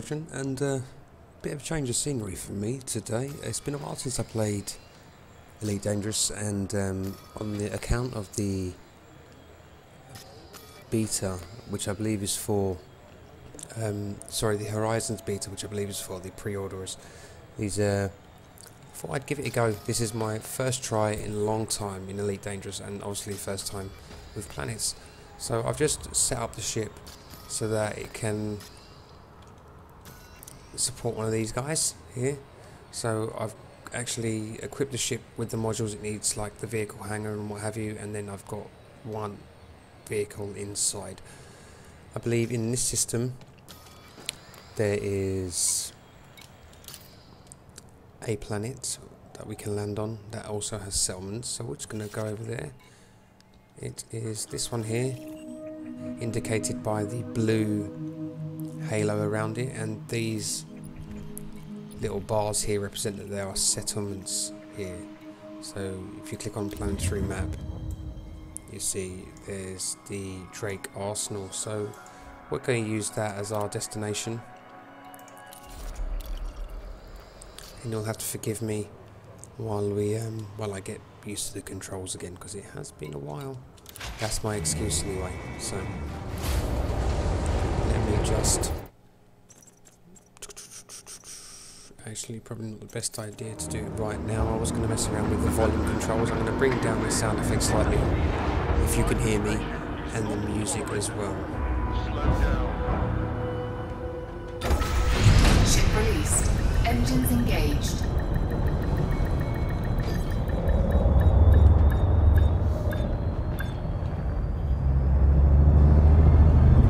Trojan, and a bit of a change of scenery for me today. It's been a while since I played Elite Dangerous, and on the account of the beta, which I believe is for sorry, the Horizons beta, which I believe is for the pre-orders, is I thought I'd give it a go. This is my first try in a long time in Elite Dangerous, and obviously first time with planets. So I've just set up the ship so that it can support one of these guys here. So I've actually equipped the ship with the modules it needs, like the vehicle hangar and what have you, and then I've got one vehicle inside. I believe in this system there is a planet that we can land on that also has settlements, so we're just going to go over there. It is this one here, indicated by the blue halo around it, and these little bars here represent that there are settlements here. So if you click on planetary map, you see there's the Drake Arsenal, so we're going to use that as our destination. And you'll have to forgive me while we I get used to the controls again, because it has been a while. That's my excuse anyway. So let me just actually, probably not the best idea to do it right now. I was going to mess around with the volume controls. I'm going to bring down the sound effects slightly, if you can hear me, and the music as well. Ship released. Engines engaged.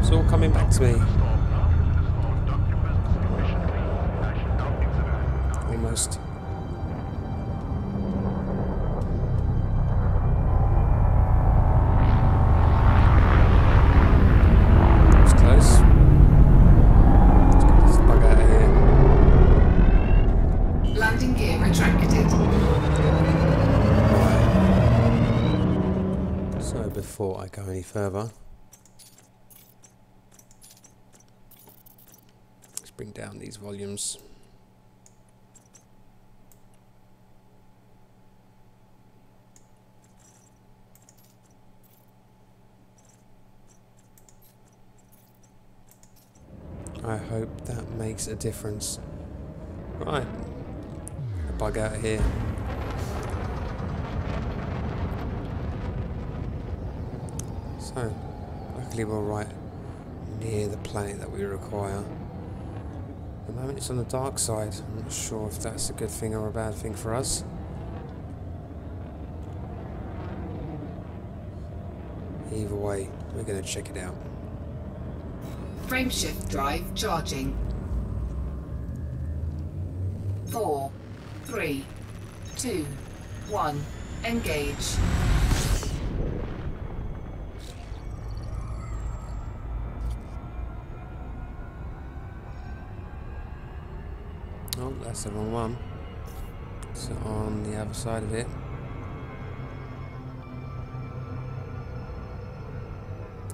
It's all coming back to me. Almost. Before I go any further, let's bring down these volumes. I hope that makes a difference. Right, a bug out of here. So, luckily we're right near the planet that we require. At the moment it's on the dark side. I'm not sure if that's a good thing or a bad thing for us. Either way, we're going to check it out. Frameshift drive charging. 4, 3, 2, 1, engage. Oh, that's the wrong one. It's on the other side of it.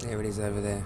There it is over there.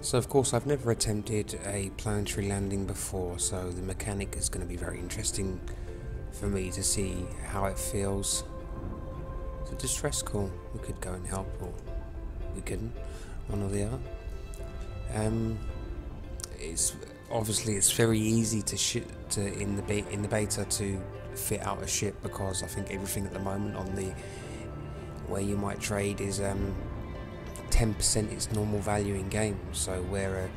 So of course I've never attempted a planetary landing before, so the mechanic is going to be very interesting for me to see how it feels. It's a distress call. We could go and help, or we couldn't, one or the other. It's obviously it's very easy in the beta to fit out a ship, because I think everything at the moment on the where you might trade is 10% its normal value in game. So where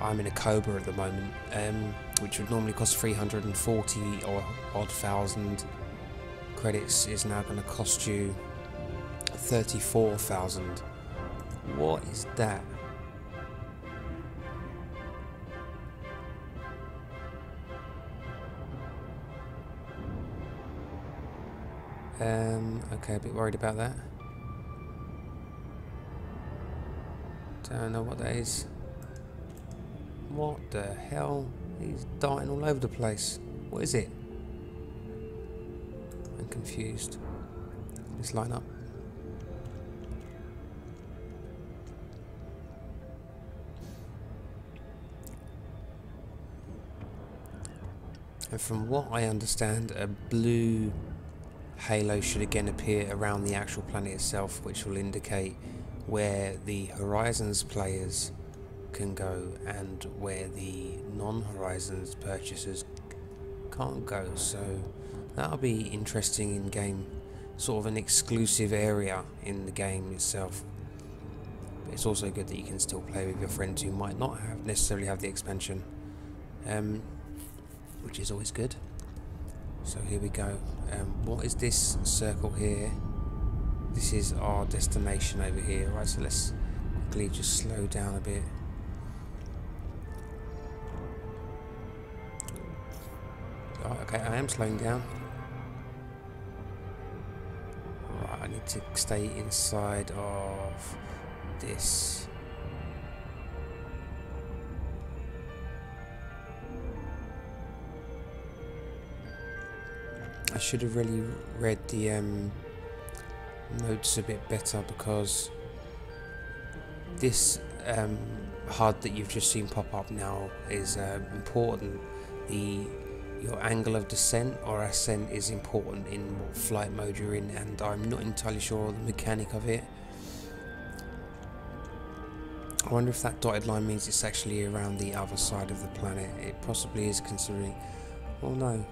I'm in a Cobra at the moment, which would normally cost 340 or odd thousand credits, is now going to cost you 34,000. What is that? Okay, a bit worried about that. Don't know what that is. What the hell? He's darting all over the place. What is it? I'm confused. Let's line up. And from what I understand, a blue halo should again appear around the actual planet itself, which will indicate where the Horizons players can go and where the non-Horizons purchasers can't go. So that'll be interesting in game, sort of an exclusive area in the game itself. But it's also good that you can still play with your friends who might not have necessarily have the expansion, which is always good. So here we go. What is this circle here? This is our destination over here, right? So let's quickly just slow down a bit. Oh, okay, I am slowing down. Right, I need to stay inside of this. I should have really read the notes a bit better, because this HUD that you've just seen pop up now is important. Your angle of descent or ascent is important in what flight mode you're in, and I'm not entirely sure of the mechanic of it. I wonder if that dotted line means it's actually around the other side of the planet. It possibly is, considering... oh no.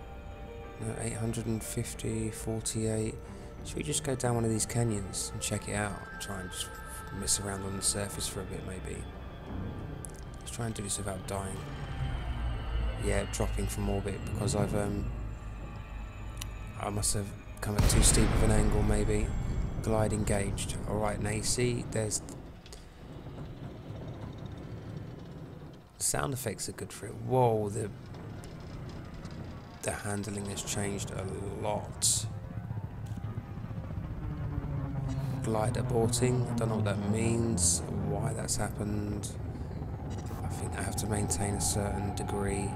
850, 48. Should we just go down one of these canyons and check it out? Try and just mess around on the surface for a bit, maybe. Let's try and do this without dying. Yeah, dropping from orbit because I've I must have come at too steep of an angle, maybe. Glide engaged. All right, now you see there's sound effects are good for it. Whoa, the handling has changed a lot. Glide aborting, I don't know what that means, why that's happened. I think I have to maintain a certain degree.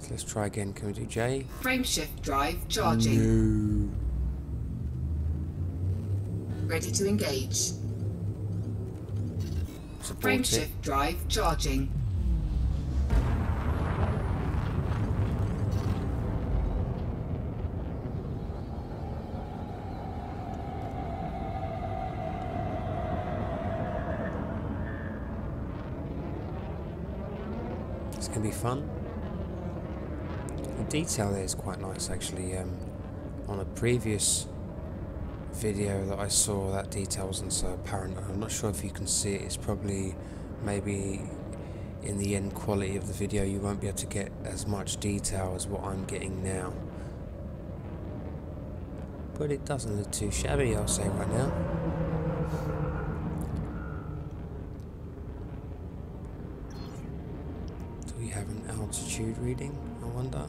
So let's try again, can we do J? Frameshift drive charging. No. Ready to engage. Frameshift drive charging. It's gonna be fun. The detail there is quite nice, actually. On a previous video that I saw, that detail wasn't so apparent. I'm not sure if you can see it. It's probably maybe in the end quality of the video you won't be able to get as much detail as what I'm getting now, but it doesn't look too shabby, I'll say right now. Do we have an altitude reading, I wonder?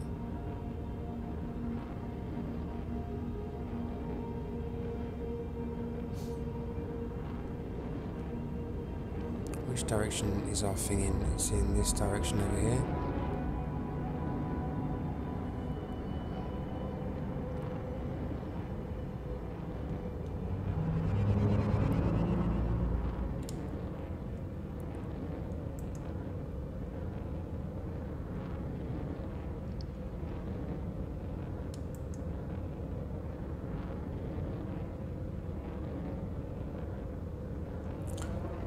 Which direction is our thing in? It's in this direction over here.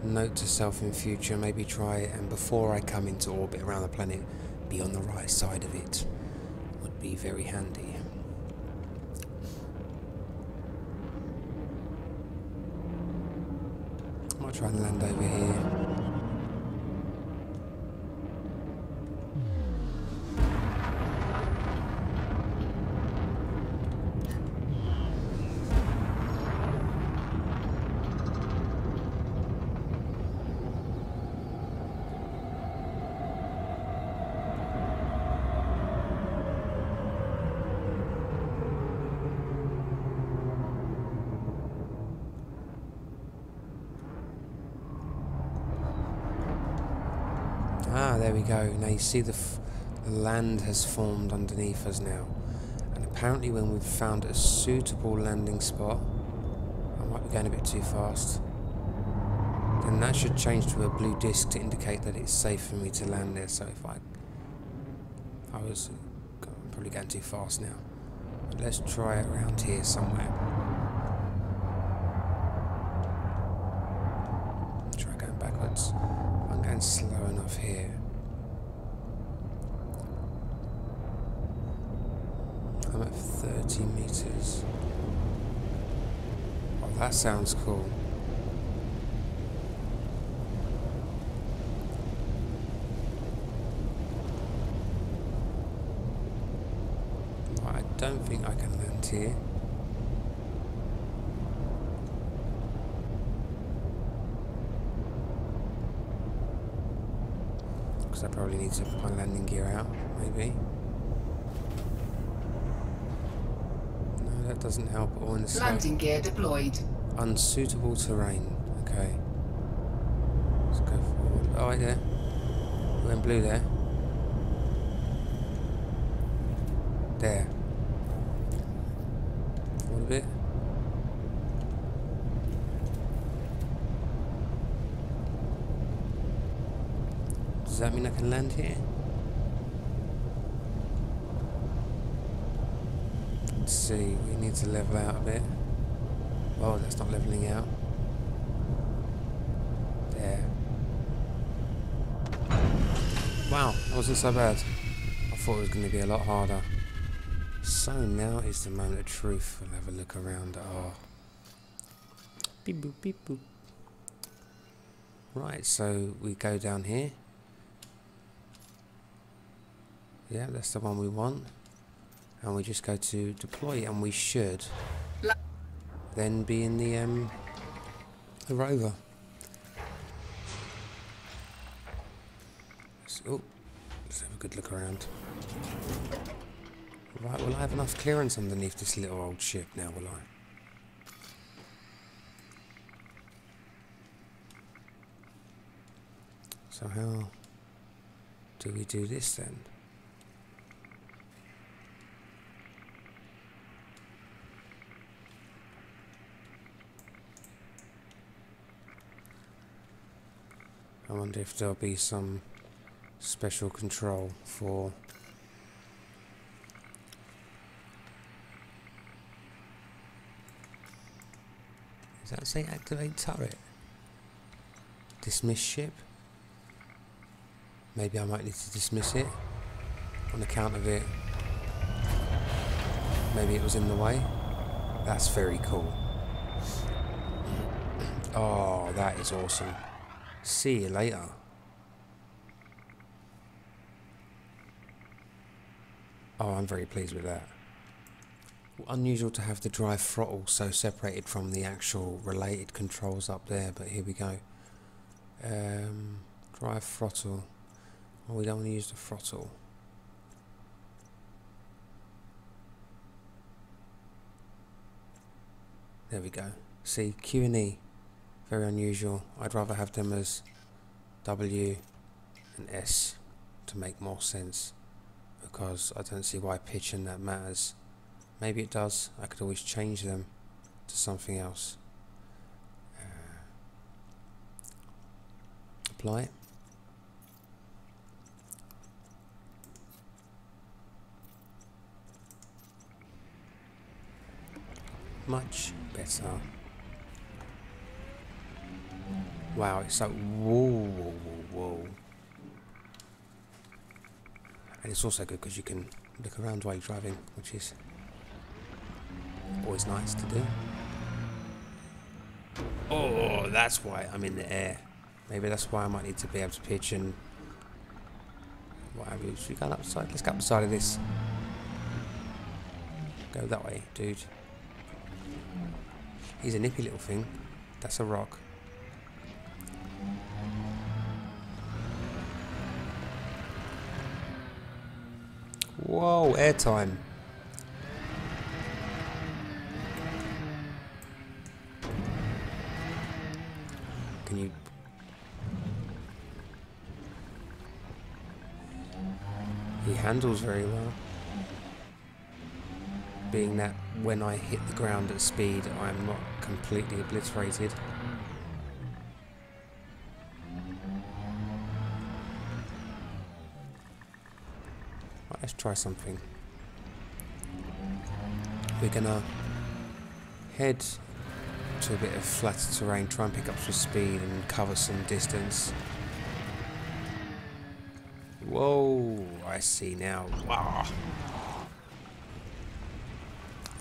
Note to self in future, maybe try it, and before I come into orbit around the planet, be on the right side of it. Would be very handy. I might try and land over here. There we go. Now you see the land has formed underneath us now, and apparently when we've found a suitable landing spot, I might be going a bit too fast, then that should change to a blue disc to indicate that it's safe for me to land there. So if I was probably going too fast now, but let's try it around here somewhere. Try going backwards. I'm going slow enough here. I'm at 30 meters. Oh, that sounds cool. Right, I don't think I can land here. Because I probably need to put my landing gear out, maybe. That doesn't help at all in the landing gear deployed. Unsuitable terrain. Okay. Let's go forward. Oh, right there. We went blue there. There. Forward a bit. Does that mean I can land here? See, we need to level out a bit. Oh, that's not leveling out. There. Wow, that wasn't so bad. I thought it was going to be a lot harder. So now is the moment of truth. We'll have a look around. Oh. Beep boop, beep boop. Right, so we go down here. Yeah, that's the one we want. And we just go to deploy, and we should then be in the rover. Let's have a good look around. Right, will I have enough clearance underneath this little old ship now, will I? So how do we do this then? I wonder if there'll be some special control for . Does that say activate turret? Dismiss ship? Maybe I might need to dismiss it on account of it. Maybe it was in the way. That's very cool. Oh, that is awesome. See you later. Oh, I'm very pleased with that. Unusual to have the drive throttle so separated from the actual related controls up there, but here we go. Drive throttle. Oh, we don't want to use the throttle. There we go. See, Q and E. Very unusual. I'd rather have them as W and S to make more sense, because I don't see why pitch and that matters. Maybe it does. I could always change them to something else. Apply it. Much better. Wow, it's like, whoa, whoa, whoa, whoa. And it's also good because you can look around while you're driving, which is always nice to do. Oh, that's why I'm in the air. Maybe that's why I might need to be able to pitch and what have you. Should we go up the side? Let's go up the side of this. Go that way, dude. He's a nippy little thing. That's a rock. Whoa, airtime. Can you... He handles very well. Being that when I hit the ground at speed, I'm not completely obliterated. Right, let's try something. We're gonna head to a bit of flatter terrain, try and pick up some speed and cover some distance. Whoa, I see now. Wow.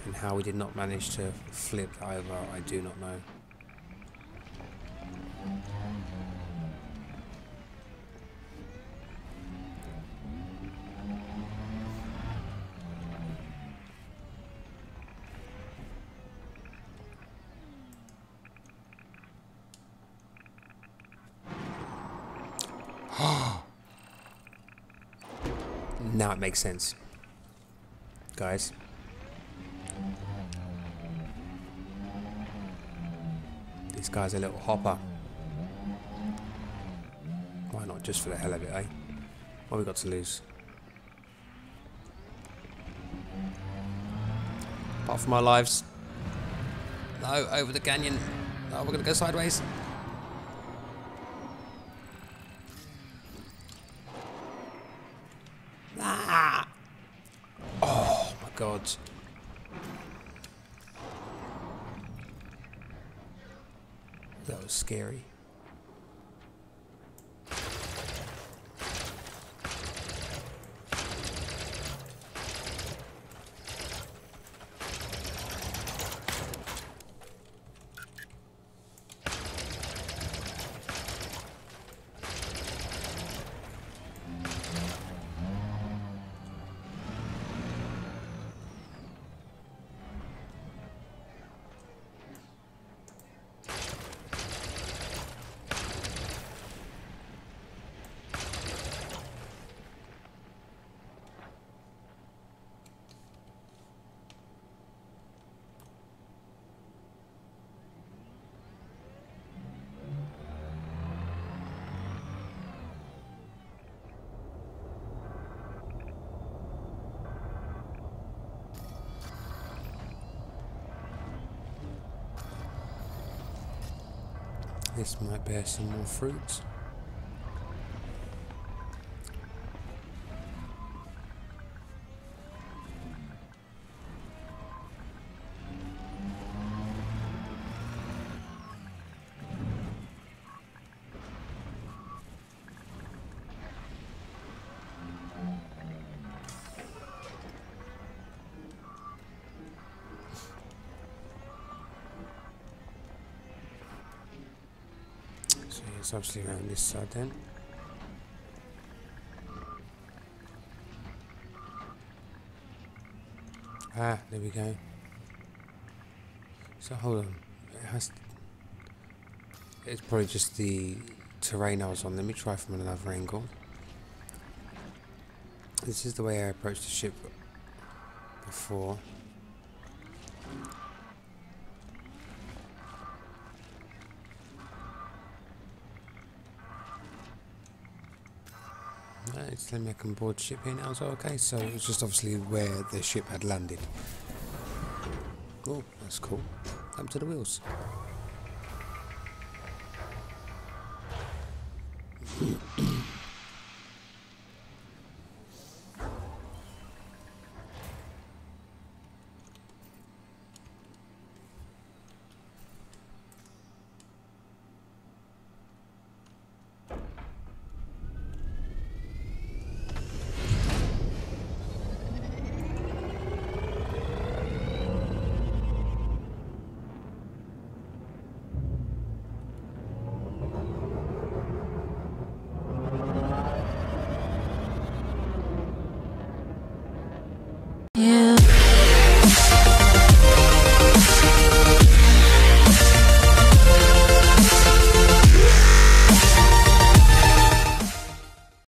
And how we did not manage to flip over, I do not know. Now it makes sense, guys. This guy's a little hopper. Why not, just for the hell of it, eh? What have we got to lose? Apart from our lives. No, over the canyon. No, we're gonna go sideways. God. That was scary. This might bear some more fruits. It's obviously around this side then. Ah, there we go. So hold on, it has. It's probably just the terrain I was on. Let me try from another angle. This is the way I approached the ship before. It's telling me I can board ship here now as well. Okay, so it's just obviously where the ship had landed. Oh, that's cool. Up to the wheels.